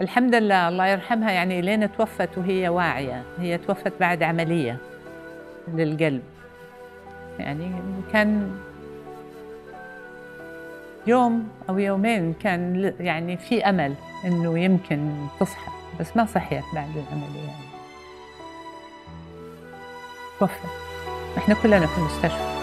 الحمد لله، الله يرحمها، يعني لين توفت وهي واعية. هي توفت بعد عملية للقلب، يعني كان يوم أو يومين، كان يعني في أمل إنه يمكن تصحى، بس ما صحيت بعد العملية، يعني توفت. إحنا كلنا في المستشفى.